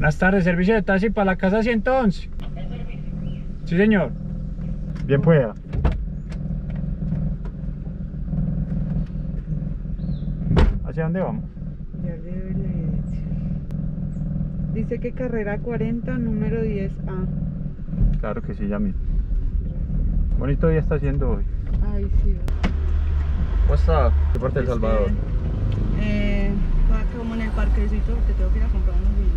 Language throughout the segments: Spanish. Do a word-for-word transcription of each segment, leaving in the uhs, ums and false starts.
Buenas tardes, servicio de taxi para la casa ciento once. Sí, señor. Bien pueda. ¿Hacia dónde vamos? Ya le doy la dirección. Dice que carrera cuarenta, número diez A. Claro que sí, ya mismo. Bonito día está haciendo hoy. Ay, sí. ¿Cómo está? ¿Qué parte de El Salvador? Eh, como en el parquecito, porque tengo que ir a comprar unos vídeos.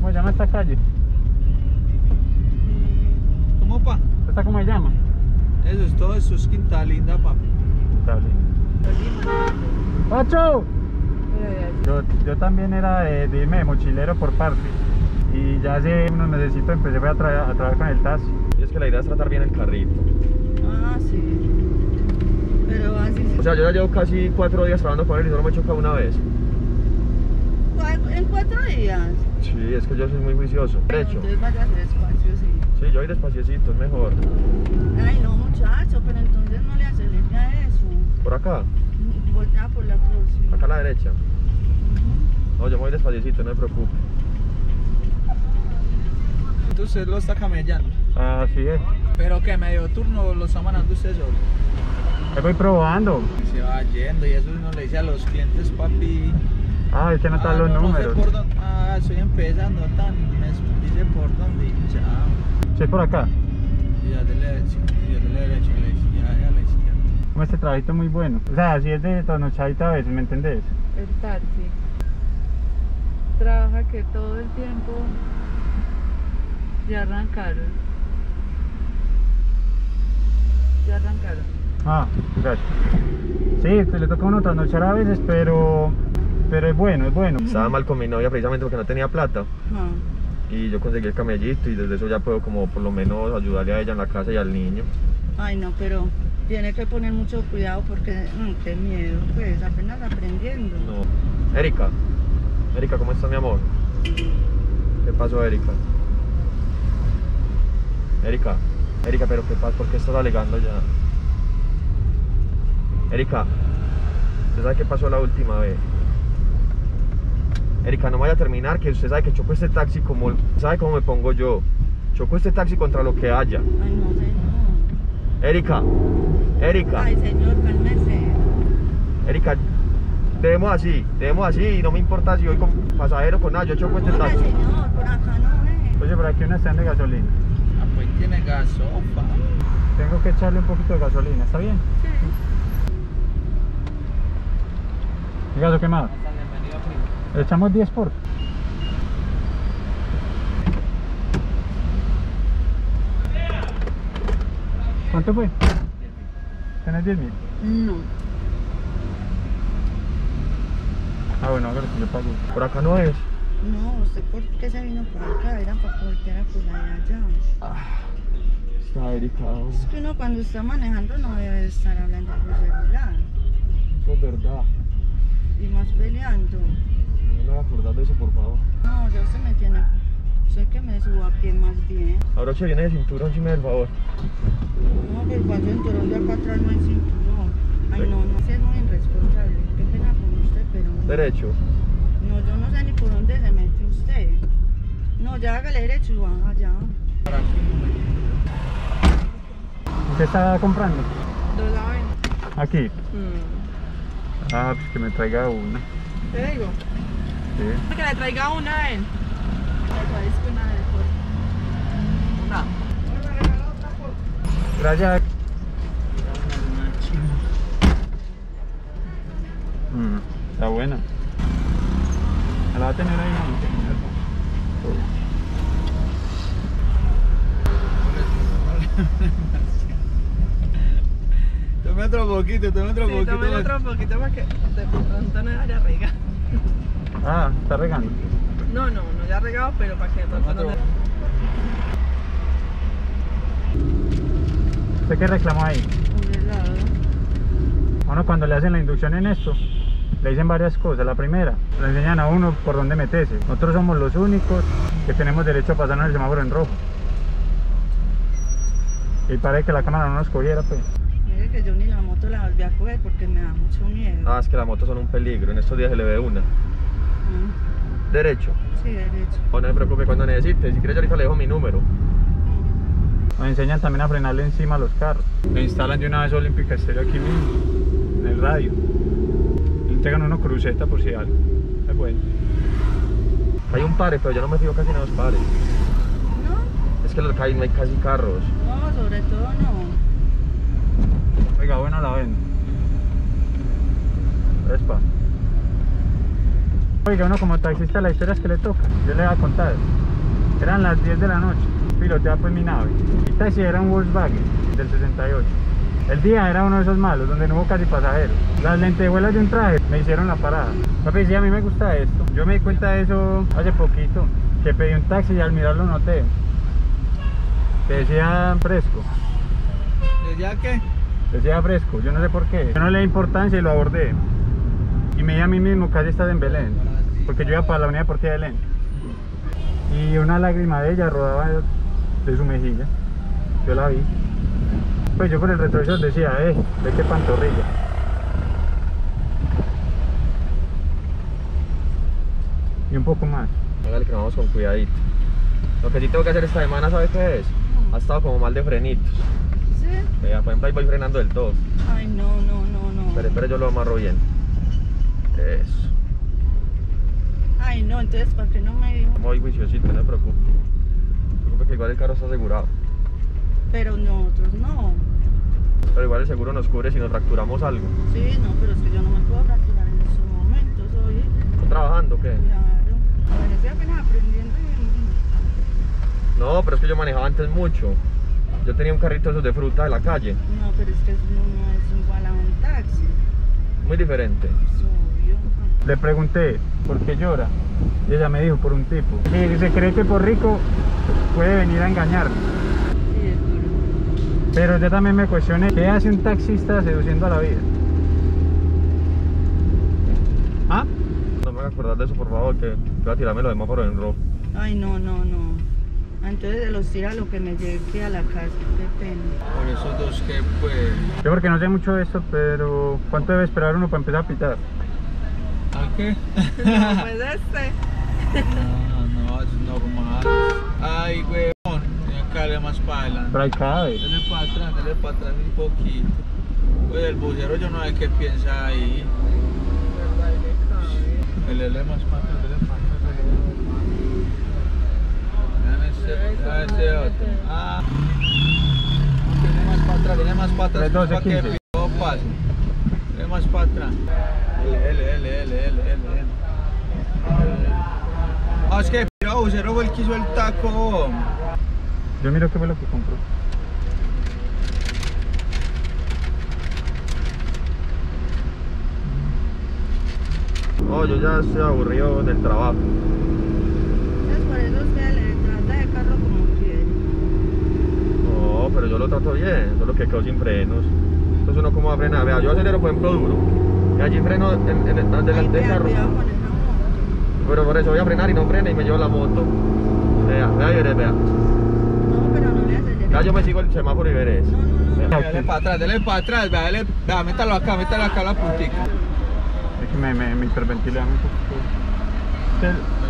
¿Cómo se llama esta calle? ¿Cómo, pa? ¿Esta cómo se llama? Eso es todo, eso es Quinta Linda, papi. Quinta Linda. ¡Pacho! Yo, yo también era de, de irme de mochilero por parte. Y ya hace unos meses empecé a, tra a trabajar con el taxi. Y es que la idea es tratar bien el carrito. Ah, sí. Pero así sí. O sea, yo ya llevo casi cuatro días trabajando con él y solo me he chocado una vez. ¿En cuatro días? Sí, es que yo soy muy juicioso. De hecho. Entonces vayas despacio, sí. Sí, yo voy despaciecito, es mejor. Ay, no, muchacho, pero entonces no le acelere a eso. ¿Por acá? Voltea por la próxima. Acá a la derecha. No, yo me voy despacito, no me preocupe. Entonces usted lo está camellando. Así es. Pero que medio turno lo está manando usted solo. Ahí voy probando. Se va yendo y eso uno le dice a los clientes, papi. Ah, es que no están ah, los no, números. No sé por dónde, ah, estoy empezando tan. Me dice por dónde y chao. ¿Sí es por acá? Y ya de la derecha, y ya de la derecha, y ya de la izquierda. Como este trabajito es muy bueno. O sea, así es de trasnochadita a veces, ¿me entendés? El taxi trabaja que todo el tiempo ya arrancaron. Ya arrancaron. Ah, gracias. Sí, te le toca a uno trasnochar a veces, pero, pero es bueno, es bueno. Estaba mal con mi novia precisamente porque no tenía plata. Ah. Y yo conseguí el camellito y desde eso ya puedo como por lo menos ayudarle a ella en la casa y al niño. Ay no, pero tiene que poner mucho cuidado porque mmm, qué miedo, pues apenas aprendiendo. No. Erika, Erika, ¿cómo está mi amor? ¿Qué pasó, Erika? Erika, Erika, pero ¿qué pasa? ¿Por qué estás alegando ya? Erika, ¿usted sabe qué pasó la última vez? Erika, no vaya a terminar, que usted sabe que choco este taxi como... ¿Sabe cómo me pongo yo? Choco este taxi contra lo que haya. Ay, no sé. Erika, Erika. Ay, señor, cálmese. Erika, te vemos así, te vemos así y no me importa si voy con pasajero con nada, yo choco este taxi. Oye, señor, por acá no es. Oye, por aquí una stand de gasolina. Ah, pues tiene gasopa. Tengo que echarle un poquito de gasolina, ¿está bien? Sí. ¿Qué gaso quemado? Le echamos diez por. ¿Cuánto fue? ¿Tenés diez mil? No. Ah, bueno, ahora que yo pago. ¿Por acá no es? No, usted por qué se vino por acá, era para voltear a por allá. Ah, está delicado. Es que uno cuando está manejando no debe estar hablando por celular. Eso es verdad. Y más peleando. No me acordás de eso, por favor. No, ya usted me tiene. Sé que me subo a pie más bien. Ahora se viene de cinturón, si me da el favor. No, pero cuando cinturón de acá atrás no hay cinturón. Ay, sí. No, no seas muy irresponsable. Qué pena con usted, pero... ¿Derecho? No, yo no sé ni por dónde se mete usted. No, ya hágale derecho y baja allá. ¿Para aquí? ¿Usted está comprando? Dos la ¿Aquí? Mm. Ah, pues que me traiga una. ¿Te digo? Sí. Que le traiga una a él. Gracias. Mm, está buena. ¿La va a tener ahí? Tome otro poquito, tome otro poquito. Sí, tome otro poquito para que de pronto no haya rega. Ah, está regando. No, no, no ya regado, pero para que de pronto no. ¿Usted qué reclamó ahí? Un helado. Bueno, cuando le hacen la inducción en esto, le dicen varias cosas. La primera, le enseñan a uno por dónde meterse. Nosotros somos los únicos que tenemos derecho a pasarnos el semáforo en rojo. Y parece que la cámara no nos cogiera, pues. Mire que yo ni la moto la volví a coger porque me da mucho miedo. Ah, es que las motos son un peligro. En estos días se le ve una. Uh-huh. ¿Derecho? Sí, derecho. Pues no se preocupe, cuando necesite. Si quiere yo ahorita le dejo mi número. Nos enseñan también a frenarle encima a los carros. Le instalan de una vez Olímpica Estéreo aquí mismo, en el radio. Le entregan uno cruceta por si hay algo. Es bueno. Hay un pares, pero yo no me fijo casi en los pares. ¿No? Es que los hay, no hay casi carros. No, sobre todo no. Oiga, buena la ven. Vespa. Oiga, uno como taxista, las historias que le toca, yo le voy a contar. Eran las diez de la noche, piloteaba pues mi nave. Mi taxi era un Volkswagen del sesenta y ocho. El día era uno de esos malos, donde no hubo casi pasajeros. Las lentejuelas de un traje me hicieron la parada. Papi, sí, a mí me gusta esto. Yo me di cuenta de eso hace poquito, que pedí un taxi y al mirarlo noté que decía fresco. ¿Decía qué? Decía fresco, yo no sé por qué. Yo no le di importancia y lo abordé. Y me di a mí mismo, casi estás en Belén, porque yo iba para la unidad deportiva de Belén. Y una lágrima de ella rodaba de su mejilla. Yo la vi. Pues yo por el retrovisor decía, eh, ve qué pantorrilla. Y un poco más. Hágale que nos vamos con cuidadito. Lo que sí tengo que hacer esta semana, ¿sabes qué es? Ha estado como mal de frenitos. ¿Sí? Vea, por ejemplo ahí voy frenando del todo. Ay, no, no, no, no. Pero espera, yo lo amarro bien. Eso. Ay, no, entonces para que no me dijo. Muy juiciosito, no se preocupe. No se preocupe que igual el carro está asegurado. Pero nosotros no. Pero igual el seguro nos cubre si nos fracturamos algo. Sí, no, pero es que yo no me puedo fracturar en estos momentos hoy. ¿Estás trabajando o qué? Claro. Bueno, estoy apenas aprendiendo y... No, pero es que yo manejaba antes mucho. Yo tenía un carrito esos de fruta de la calle. No, pero es que eso no es igual a un taxi. Muy diferente. Sí. Le pregunté por qué llora y ella me dijo por un tipo. Y se cree que por rico puede venir a engañarme. Pero yo también me cuestioné, ¿qué hace un taxista seduciendo a la vida? ¿Ah? No me hagas acordar de eso, por favor, que voy a tirarme los semáforos en rojo. Ay, no, no, no. Entonces se los tira lo que me llegue a la casa, depende. Por esos dos que pues... Yo porque no sé mucho de esto, pero ¿cuánto debe esperar uno para empezar a pitar? ¿A qué? No, pues este. No, no, es normal. Ay, weón, tenía que darle más para adelante. Pero ahí cabe. Dale para atrás, dale para atrás un poquito. Pues el bucero yo no sé qué piensa ahí. El L más para atrás, dale para atrás. Dale ese otro. Ah. Dale más para atrás, dale más para atrás. Para que el pico pase. Dale más para atrás. L, L, L, L, L, L. Ah, es que el bucero fue el que hizo el taco. Yo miro qué fue lo que compró. Oh, yo ya estoy aburrido del trabajo. Entonces por eso usted le trata de carro como quiere. No, pero yo lo trato bien, solo que quedo sin frenos. Entonces uno como va a frenar, vea, yo acelero por ejemplo duro. Y allí freno en, en, en, delante del carro. Pero por eso voy a frenar y no frena y me llevo la moto. Vea, vea, vea. No, pero no le haces. Ya yo me sigo el semáforo y veré eso. No, no, no. Dale para atrás, dale para atrás, vea, dale, vea, métalo acá, métalo acá a la puntica. Es que me, me, me hiperventilé a mí un poquito.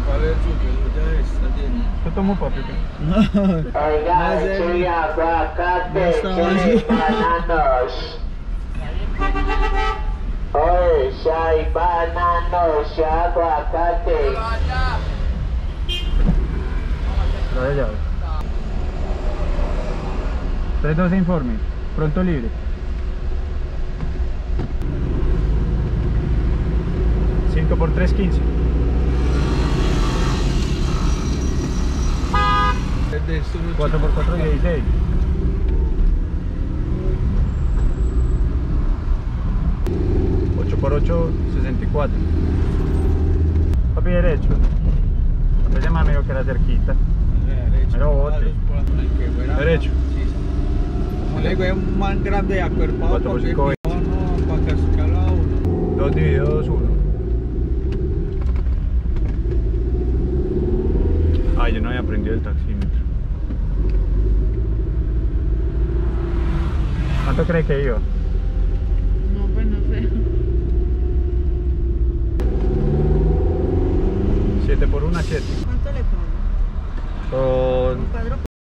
¿Cuál es el suyo? Ya está lleno. Yo tomo papi. No. Oiga, chile, aguacate, chile, bananos. Oye, ya hay bananos, ya aguacate. La de llave. tres doce informe, pronto libre. cinco por tres, quince. cuatro por cuatro, dieciséis. ocho por ocho, sesenta y cuatro. Papi, derecho. Papi, llama amigo que era cerquita. Derecho. Pero bote. Derecho. Como le digo, es un man grande y acuerpado. cuatro por cinco, veinte. No, para cascarlo a uno. dos dividido dos, uno. Ay, yo no había aprendido el taxímetro. ¿Cuánto crees que iba? No, pues no sé. siete por una siete. ¿Cuánto le pongo? Son... Un cuadro